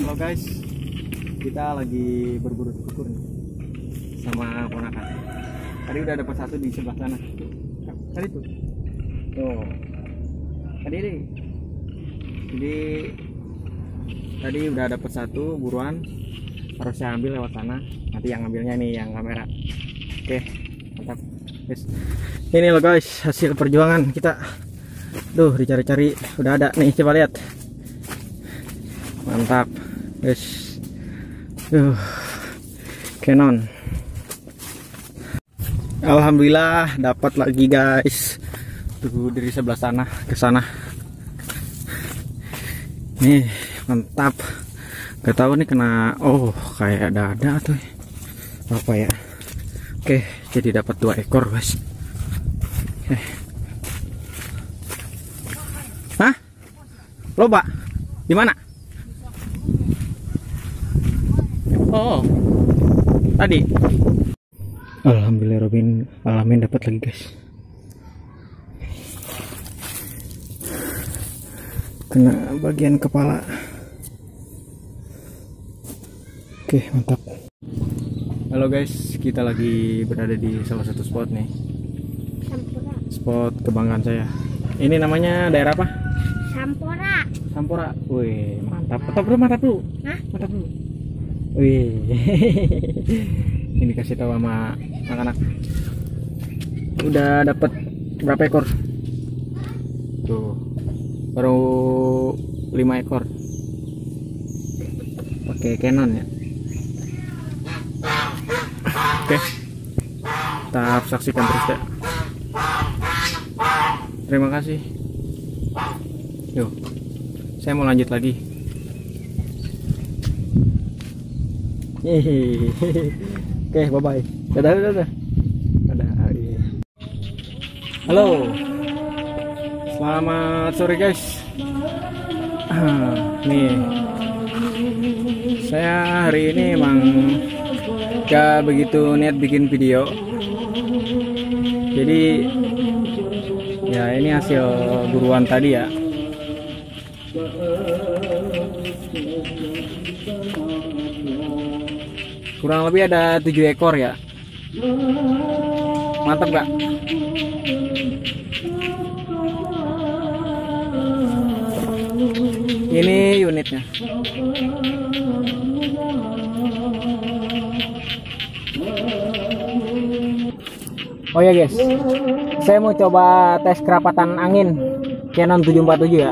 Halo guys, kita lagi berburu tekukur sama ponakan. Tadi udah dapat satu di sebelah sana. Tadi tuh. Oh. Tadi ini. Jadi tadi udah dapat satu buruan. Harusnya ambil lewat sana. Nanti yang ngambilnya nih yang kamera. Oke, mantap. Guys. Ini loh guys, hasil perjuangan kita. Duh, dicari-cari udah ada nih, coba lihat. Mantap guys, Canon. Alhamdulillah dapat lagi guys, tuh dari sebelah sana ke sana nih, mantap. Gak tahu nih kena, oh kayak ada tuh apa ya. Oke, jadi dapat 2 ekor guys. Hah? Loba? Gimana? Oh, tadi. Alhamdulillah Robin alamin dapat lagi guys. Kena bagian kepala. Oke, mantap. Halo guys, kita lagi berada di salah satu spot nih. Sampora. Spot kebanggaan saya. Ini namanya daerah apa? Sampora. Sampora. Wih, mantap. Mantap dulu. Hah? Mantap dulu. Wih, ini kasih tahu sama anak-anak. Udah dapat berapa ekor? Tuh, baru 5 ekor. Pakai Canon ya. Oke, kita saksikan terus ya. Terima kasih. Yuk, saya mau lanjut lagi. Oke, bye-bye. Dadah. Halo. Selamat sore guys. Nih, saya hari ini emang gak begitu niat bikin video. Jadi ya ini hasil buruan tadi ya. Kurang lebih ada 7 ekor ya. Mantap gak? Ini unitnya. Oh ya guys, saya mau coba tes kerapatan angin Canon 747 ya.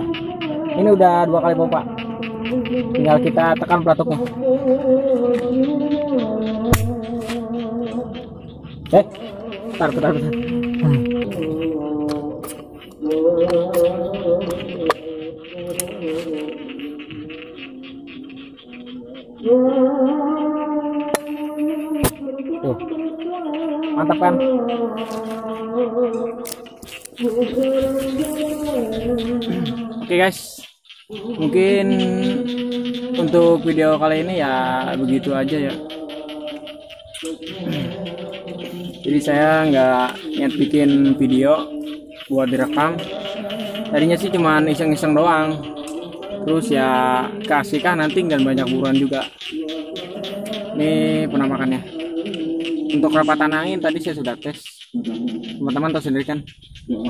Ini udah 2 kali pompa. Tinggal kita tekan pelatuknya. Bentar. Tuh. Mantap kan? Oke guys, mungkin untuk video kali ini ya begitu aja ya. Jadi saya nggak niat bikin video buat direkam. Tadinya sih cuman iseng-iseng doang. Terus ya keasikan nanti dan banyak buruan juga. Ini penampakannya. Untuk kerapatan angin tadi saya sudah tes. Teman-teman tahu sendiri kan.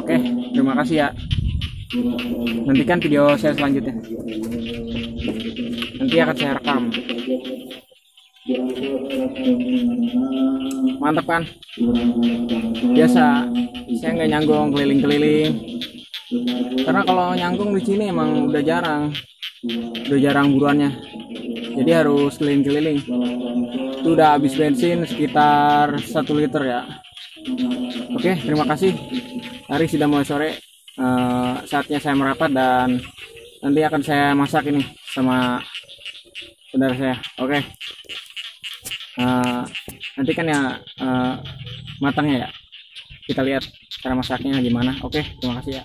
Oke, terima kasih ya. Nantikan video saya selanjutnya. Nanti akan saya rekam. Mantap kan? Biasa saya nggak nyanggung keliling-keliling, karena kalau nyanggung di sini emang udah jarang buruannya, jadi harus keliling-keliling. Itu udah habis bensin sekitar 1 liter ya. Oke, terima kasih. Hari sudah mulai sore, saatnya saya merapat dan nanti akan saya masak ini sama saudara saya. Oke. Nanti kan ya matangnya ya, kita lihat cara masaknya gimana. Oke, terima kasih ya.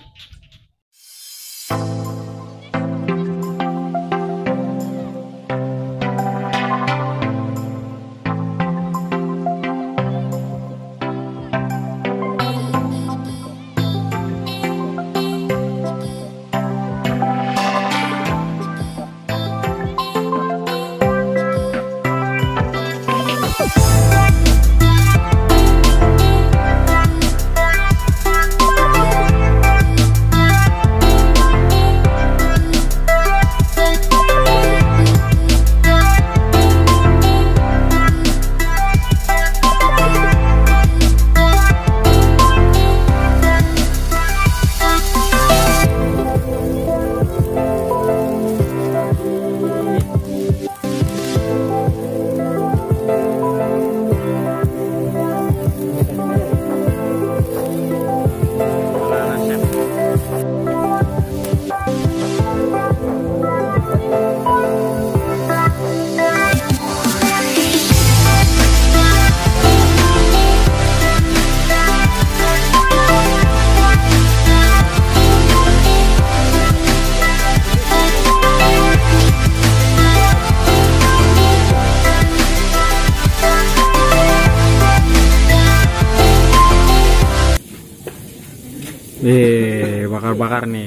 Bakar-bakar nih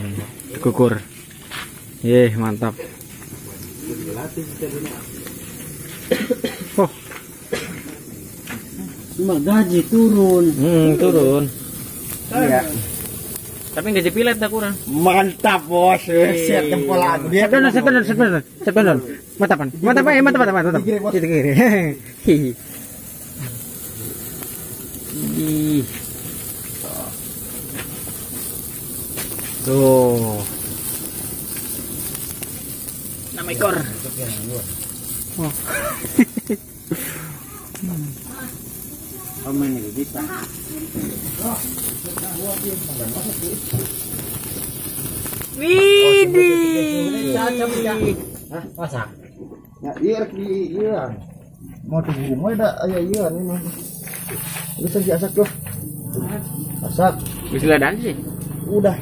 tekukur. Mantap. Oh. Gaji turun. Turun. Iya. Tapi gaji pilet dah kurang. Mantap, bos. Siap tempolan. Sebentar. Matapan. Di kiri. Tuh. 6 ekor. Oh. Widih. Hah, masak. Ya, iya. Mau tunggu mau ada iya ini mah. Bisa diasak loh. Masak. Bisa dan sih. Udah.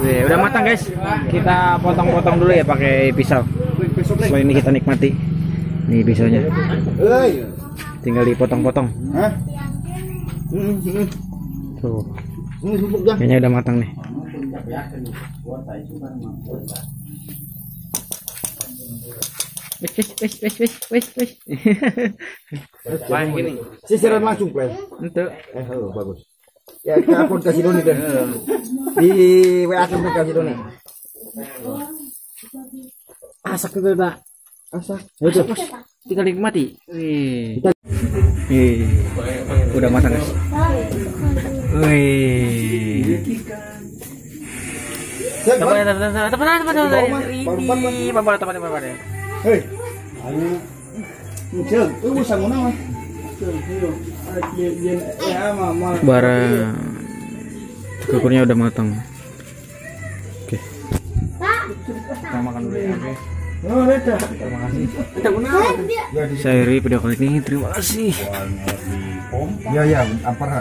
Udah matang, guys. Kita potong-potong dulu ya pakai pisau. Setelah ini kita nikmati. Nih pisaunya. Tinggal dipotong-potong. Tuh. Kayaknya udah matang nih. Wes. Gini. Sisiran langsung, Play. Bagus. Ya, aku kasih doni deh. Di WA aku kasih doni. Asak itu, Pak. Asak. Udah, tinggal nikmati. Udah matang, guys. Teman-teman. Hei. Ayo. Muncul. Tunggu sangunang. Bara tekukurnya udah matang. Oke. Kita makan dulu ya. Oke. Terima kasih. Saya video kali ini terima kasih. Ya, apa?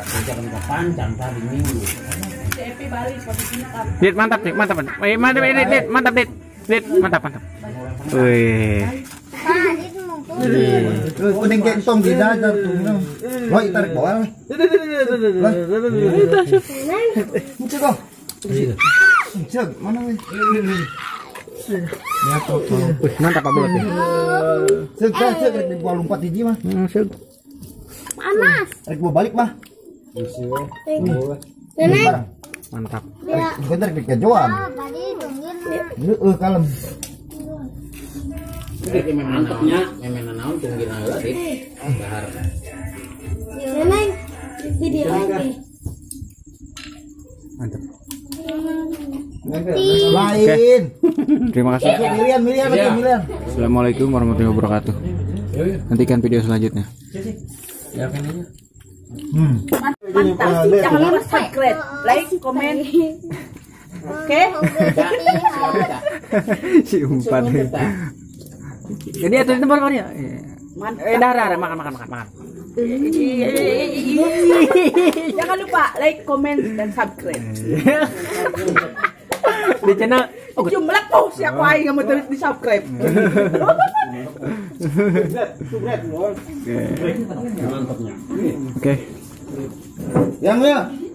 Panjang tadi minggu. Mantap. Mantap. Wih. Kuning kentong di dalam tuh. Loh, tarik bawah. Mana weh? Ya tuh. Mantap banget ya. Cek di bawah lompat hiji mah. Panas. Tarik gua balik mah. Mantap. Bener kejoan. Heeh, kalem. Mantapnya memenan naon tunggil lagi bahar. Video lagi. Mantap. Lain. Terima kasih. Miliar. Assalamualaikum warahmatullahi wabarakatuh. Nantikan video selanjutnya. Mantap. Jangan lupa subscribe, like, komen. Oke. Si umpan. Jadi atur di tempat ya. Makan. Jangan lupa like, comment dan subscribe. Di channel jumlah post ya aku aing mau terus di subscribe. Oke. Yang lihat.